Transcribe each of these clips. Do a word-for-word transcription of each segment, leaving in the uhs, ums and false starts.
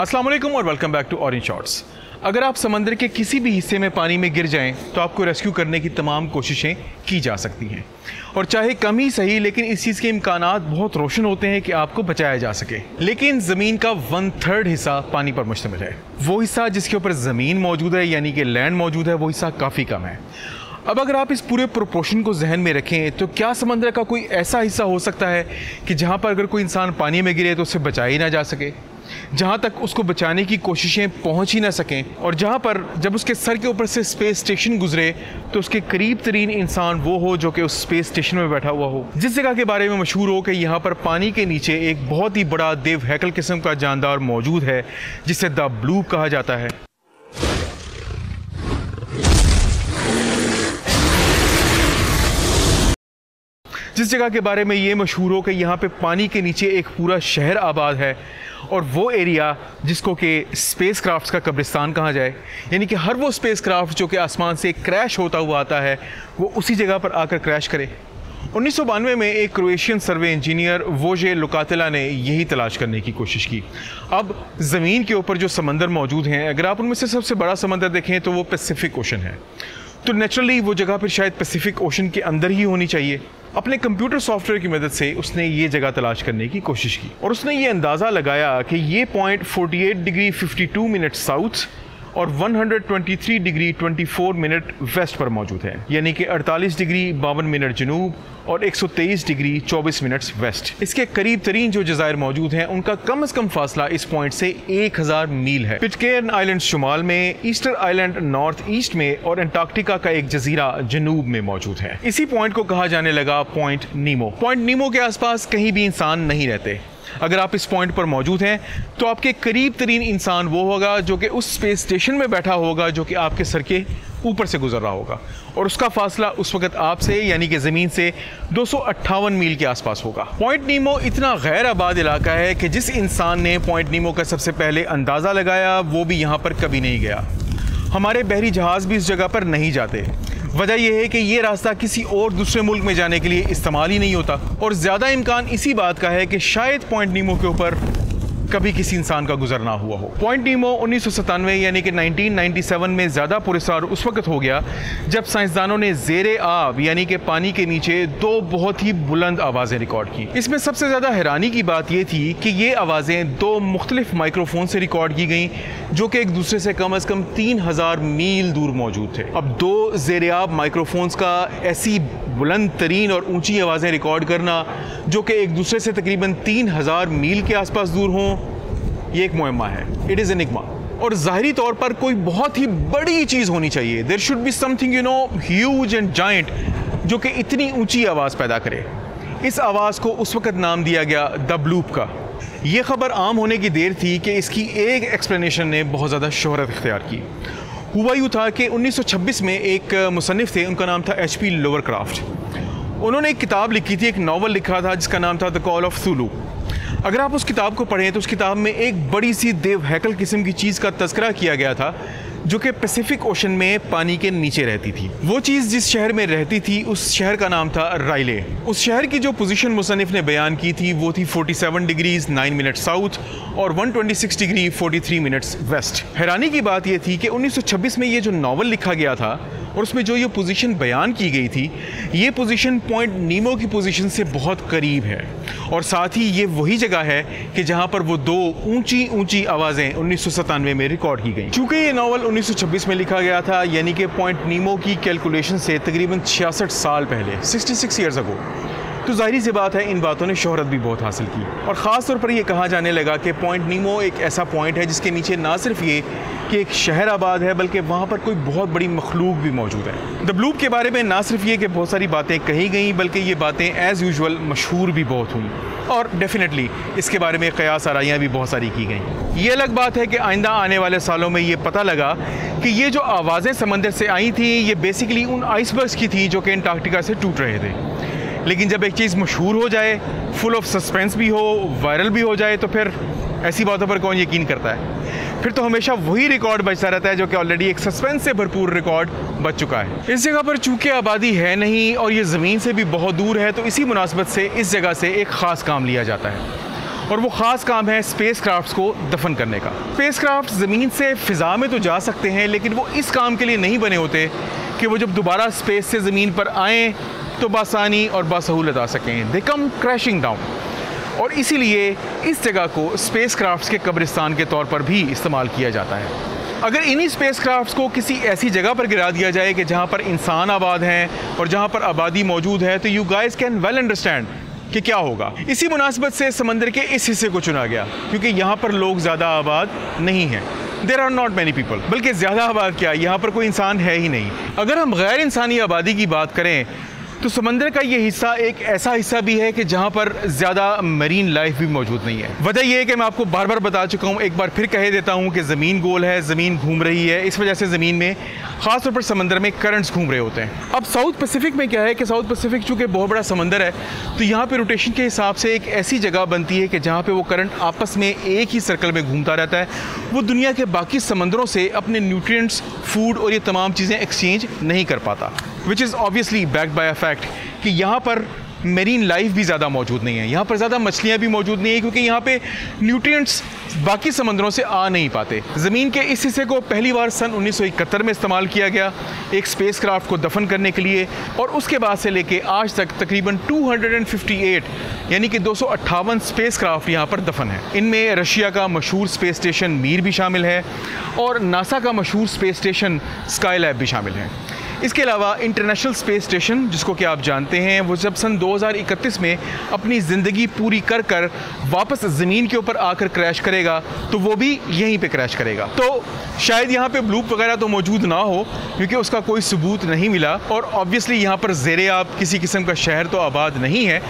अस्सलाम वालेकुम और welcome back to orange shorts. अगर आप समंदर के किसी भी हिस्से में पानी में गिर जाएं तो आपको रेस्क्यू करने की तमाम कोशिशें की जा सकती हैं और चाहे कम ही सही लेकिन इस चीज़ के इम्कानात बहुत रोशन होते हैं कि आपको बचाया जा सके। लेकिन ज़मीन का वन थर्ड हिस्सा पानी पर मुश्तमिल है। वो हिस्सा जिसके ऊपर ज़मीन मौजूद है यानी कि लैंड मौजूद है वो हिस्सा काफ़ी कम है। अब अगर आप इस पूरे प्रोपोर्शन को जहन में रखें तो क्या समंदर का कोई ऐसा हिस्सा हो सकता है कि जहाँ पर अगर कोई इंसान पानी में गिरे तो उसे बचाया ही ना जा सके, जहाँ तक उसको बचाने की कोशिशें पहुँच ही ना सकें, और जहाँ पर जब उसके सर के ऊपर से स्पेस स्टेशन गुजरे तो उसके करीब तरीन इंसान वो हो जो कि उस स्पेस स्टेशन में बैठा हुआ हो। जिस जगह के बारे में मशहूर हो कि यहाँ पर पानी के नीचे एक बहुत ही बड़ा देव हैकल किस्म का जानदार मौजूद है जिसे द ब्लूप कहा जाता है। जिस जगह के बारे में ये मशहूर हो कि यहाँ पे पानी के नीचे एक पूरा शहर आबाद है और वो एरिया जिसको कि स्पेस क्राफ्ट का कब्रिस्तान कहा जाए, यानी कि हर वो स्पेस क्राफ्ट जो कि आसमान से क्रैश होता हुआ आता है वो उसी जगह पर आकर क्रैश करे। उन्नीस सौ बानवे में एक क्रोएशियन सर्वे इंजीनियर वोजे लुकातेला ने यही तलाश करने की कोशिश की। अब ज़मीन के ऊपर जो समंदर मौजूद हैं, अगर आप उनमें से सबसे बड़ा समंदर देखें तो वो पैसिफिक ओशन है, तो नेचुरली वो जगह फिर शायद पैसिफिक ओशन के अंदर ही होनी चाहिए। अपने कंप्यूटर सॉफ्टवेयर की मदद से उसने ये जगह तलाश करने की कोशिश की और उसने ये अंदाज़ा लगाया कि ये पॉइंट अड़तालीस डिग्री बावन मिनट साउथ और एक सौ तेईस डिग्री चौबीस मिनट वेस्ट पर मौजूद है, यानी कि अड़तालीस डिग्री बावन मिनट जनूब और एक सौ तेईस डिग्री चौबीस मिनट वेस्ट। इसके करीब तरीन जो जज़ायर मौजूद हैं उनका कम अज़ कम फासला इस पॉइंट से एक हज़ार मील है। पिटकेर्न आइलैंड शुमाल में, ईस्टर आइलैंड नॉर्थ ईस्ट में और एंटार्क्टिका का एक जजीरा जनूब में मौजूद है। इसी पॉइंट को कहा जाने लगा पॉइंट नीमो। पॉइंट नीमो के आसपास कहीं भी इंसान नहीं रहते। अगर आप इस पॉइंट पर मौजूद हैं तो आपके करीब तरीन इंसान वो होगा जो कि उस स्पेस स्टेशन में बैठा होगा जो कि आपके सर के ऊपर से गुजर रहा होगा और उसका फासला उस वक्त आपसे यानी कि ज़मीन से दो सौ अट्ठावन मील के आसपास होगा। पॉइंट नीमो इतना गैर आबाद इलाका है कि जिस इंसान ने पॉइंट नीमो का सबसे पहले अंदाज़ा लगाया वो भी यहाँ पर कभी नहीं गया। हमारे बहरी जहाज़ भी इस जगह पर नहीं जाते। वजह यह है कि ये रास्ता किसी और दूसरे मुल्क में जाने के लिए इस्तेमाल ही नहीं होता और ज़्यादा इम्कान इसी बात का है कि शायद पॉइंट नीमो के ऊपर कभी किसी इंसान का गुजर ना हुआ हो। पॉइंट नीमो उन्नीस सौ सतानवे यानी कि नाइनटीन नाइन्टी सेवन में ज़्यादा पुरस्कार उस वक्त हो गया जब साइंसदानों ने जेरे आब यानी कि पानी के नीचे दो बहुत ही बुलंद आवाज़ें रिकॉर्ड की। इसमें सबसे ज़्यादा हैरानी की बात यह थी कि ये आवाज़ें दो मुख्तलिफ माइक्रोफोन से रिकॉर्ड की गई जो कि एक दूसरे से कम अज़ कम तीन हज़ार मील दूर मौजूद थे। अब दो जेरे आब माइक्रोफोन्स का ऐसी बुलंद तरीन और ऊँची आवाज़ें रिकॉर्ड करना जो कि एक दूसरे से तकरीबन तीन हज़ार मील के आसपास दूर हों, ये एक मुअम्मा है। इट इज़ एनिग्मा और ज़ाहरी तौर पर कोई बहुत ही बड़ी चीज़ होनी चाहिए। There should be something you know huge and giant जो कि इतनी ऊंची आवाज़ पैदा करे। इस आवाज़ को उस वक्त नाम दिया गया द ब्लूप का। ये खबर आम होने की देर थी कि इसकी एक एक्सप्लेनेशन ने बहुत ज़्यादा शोहरत इख्तियार की। हुआ यूँ था कि उन्नीस सौ छब्बीस में एक मुसन्निफ़ थे, उनका नाम था एच पी लोवरक्राफ्ट। उन्होंने एक किताब लिखी थी, एक नावल लिखा था जिसका नाम था द कॉल ऑफ थुलू। अगर आप उस किताब को पढ़ें तो उस किताब में एक बड़ी सी देव हैकल किस्म की चीज़ का तस्करा किया गया था जो कि पैसिफिक ओशन में पानी के नीचे रहती थी। वो चीज़ जिस शहर में रहती थी उस शहर का नाम था राइले। उस शहर की जो पोजीशन मुसन्निफ़ ने बयान की थी वो थी सैंतालीस डिग्रीज नौ मिनट साउथ और एक सौ छब्बीस डिग्री तैंतालीस मिनट वेस्ट। हैरानी की बात ये थी कि उन्नीस सौ छब्बीस में ये जो नावल लिखा गया था और उसमें जो ये पोजीशन बयान की गई थी ये पोजीशन पॉइंट नीमो की पोजीशन से बहुत करीब है और साथ ही ये वही जगह है कि जहाँ पर वो दो ऊंची ऊंची आवाज़ें उन्नीस सौ सतानवे में रिकॉर्ड की गई। चूँकि ये नावल उन्नीस सौ छब्बीस में लिखा गया था यानी कि पॉइंट नीमो की कैलकुलेशन से तकरीबन छियासठ साल पहले, छियासठ ईयर्स अगो, तो जाहिर सी बात है इन बातों ने शोहरत भी बहुत हासिल की और ख़ास तौर पर यह कहा जाने लगा कि पॉइंट नीमो एक ऐसा पॉइंट है जिसके नीचे ना सिर्फ ये कि एक शहर आबाद है बल्कि वहाँ पर कोई बहुत बड़ी मखलूक भी मौजूद है। द ब्लूप के बारे में ना सिर्फ ये कि बहुत सारी बातें कही गई बल्कि ये बातें एज़ यूजुअल मशहूर भी बहुत हुई और डेफिनेटली इसके बारे में कयास आराइयाँ भी बहुत सारी की गई। ये अलग बात है कि आइंदा आने वाले सालों में ये पता लगा कि ये जो आवाज़ें समंदर से आई थी ये बेसिकली उन आइसबर्ग्स की थी जो कि एंटार्क्टिका से टूट रहे थे। लेकिन जब एक चीज़ मशहूर हो जाए, फुल ऑफ सस्पेंस भी हो, वायरल भी हो जाए, तो फिर ऐसी बातों पर कौन यकीन करता है। फिर तो हमेशा वही रिकॉर्ड बचता रहता है जो कि ऑलरेडी एक सस्पेंस से भरपूर रिकॉर्ड बच चुका है। इस जगह पर चूँकि आबादी है नहीं और ये ज़मीन से भी बहुत दूर है तो इसी मुनासबत से इस जगह से एक ख़ास काम लिया जाता है और वो ख़ास काम है स्पेस क्राफ्ट को दफन करने का। स्पेस क्राफ्ट ज़मीन से फ़िज़ा में तो जा सकते हैं, लेकिन वो इस काम के लिए नहीं बने होते कि वो जब दोबारा स्पेस से ज़मीन पर आएँ तो बासानी और बासहूलत आ सकें। दे कम क्रैशिंग डाउन, और इसीलिए इस जगह को स्पेस क्राफ्ट्स के कब्रिस्तान के तौर पर भी इस्तेमाल किया जाता है। अगर इन्हीं स्पेस क्राफ्ट्स को किसी ऐसी जगह पर गिरा दिया जाए कि जहाँ पर इंसान आबाद हैं और जहाँ पर आबादी मौजूद है, तो you guys can well understand कि क्या होगा। इसी मुनासबत से समंदर के इस हिस्से को चुना गया क्योंकि यहाँ पर लोग ज़्यादा आबाद नहीं हैं। There are not many people, बल्कि ज़्यादा आबाद क्या, यहाँ पर कोई इंसान है ही नहीं। अगर हम गैर इंसानी आबादी की बात करें तो समंदर का ये हिस्सा एक ऐसा हिस्सा भी है कि जहाँ पर ज़्यादा मरीन लाइफ भी मौजूद नहीं है। वजह यह है कि मैं आपको बार बार बता चुका हूँ, एक बार फिर कह देता हूँ कि ज़मीन गोल है, ज़मीन घूम रही है। इस वजह से ज़मीन में ख़ासतौर पर समंदर में करंट्स घूम रहे होते हैं। अब साउथ पैसिफिक में क्या है कि साउथ पैसिफिक चूँकि बहुत बड़ा समंदर है, तो यहाँ पर रोटेशन के हिसाब से एक ऐसी जगह बनती है कि जहाँ पर वो करंट आपस में एक ही सर्कल में घूमता रहता है। वो दुनिया के बाकी समंदरों से अपने न्यूट्रिएंट्स, फूड और ये तमाम चीज़ें एक्सचेंज नहीं कर पाता, which is obviously backed by a fact कि यहाँ पर मेरीन लाइफ भी ज़्यादा मौजूद नहीं है, यहाँ पर ज़्यादा मछलियाँ भी मौजूद नहीं है, क्योंकि यहाँ पे न्यूट्रिएंट्स बाकी समंदरों से आ नहीं पाते। ज़मीन के इस हिस्से को पहली बार सन उन्नीस सौ इकहत्तर में इस्तेमाल किया गया एक स्पेस क्राफ्ट को दफन करने के लिए, और उसके बाद से लेके आज तक तकरीबन दो सौ अट्ठावन यानी कि दो सौ अट्ठावन स्पेस क्राफ्ट यहाँ पर दफन है। इनमें रशिया का मशहूर स्पेस स्टेशन मीर भी शामिल है और नासा का मशहूर स्पेस स्टेशन स्काई लैब भी शामिल है। इसके अलावा इंटरनेशनल स्पेस स्टेशन, जिसको कि आप जानते हैं, वो जब सन दो हज़ार इकतीस में अपनी ज़िंदगी पूरी कर कर वापस ज़मीन के ऊपर आकर क्रैश करेगा, तो वो भी यहीं पे क्रैश करेगा। तो शायद यहाँ पे ब्लूप वगैरह तो मौजूद ना हो क्योंकि उसका कोई सबूत नहीं मिला, और ऑब्वियसली यहाँ पर ज़ेर-ए-आब किसी किस्म का शहर तो आबाद नहीं है,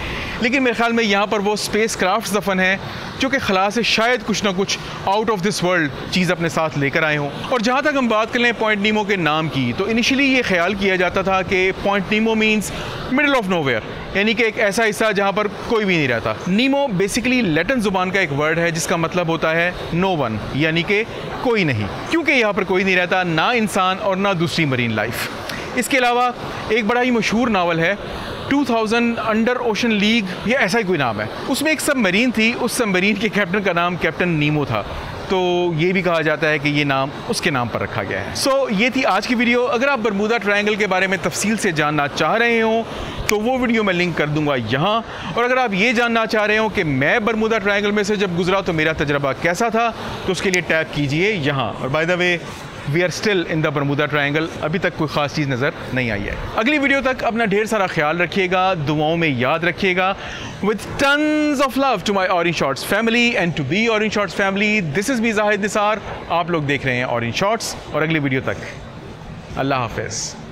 लेकिन मेरे ख्याल में यहाँ पर वो स्पेस क्राफ्ट दफन है जो कि खला से शायद कुछ ना कुछ आउट ऑफ दिस वर्ल्ड चीज़ अपने साथ लेकर आए हों। और जहाँ तक हम बात कर लें पॉइंट नीमो के नाम की, तो इनिशियली ये ख्याल किया जाता था कि Point Nemo means middle of nowhere, यानी कि एक ऐसा हिस्सा जहाँ पर कोई भी नहीं रहता। नीमो बेसिकली लैटिन जुबान का एक वर्ड है जिसका मतलब होता है नो वन, यानी कि कोई नहीं, क्योंकि यहाँ पर कोई नहीं रहता, ना इंसान और ना दूसरी मरीन लाइफ। इसके अलावा एक बड़ा ही मशहूर नावल है two thousand under ocean league, ये ऐसा ही कोई नाम है, उसमें एक सबमरीन थी, उस सबमरीन के कैप्टन का नाम कैप्टन नीमो था, तो ये भी कहा जाता है कि ये नाम उसके नाम पर रखा गया है। सो so, ये थी आज की वीडियो। अगर आप बरमूदा ट्रायंगल के बारे में तफसील से जानना चाह रहे हो तो वो वीडियो मैं लिंक कर दूंगा यहाँ, और अगर आप ये जानना चाह रहे हो कि मैं बरमूदा ट्रायंगल में से जब गुजरा तो मेरा तजर्बा कैसा था, तो उसके लिए टैप कीजिए यहाँ। और by the way, we are still in the Bermuda Triangle, अभी तक कोई ख़ास चीज़ नज़र नहीं आई है। अगली वीडियो तक अपना ढेर सारा ख्याल रखिएगा, दुआओं में याद रखिएगा। With tons of love to my orange shorts family and to be orange shorts family, this is me Zahid Nisar, आप लोग देख रहे हैं ऑरेंज शॉर्ट्स, और अगली वीडियो तक अल्लाह हाफिज़।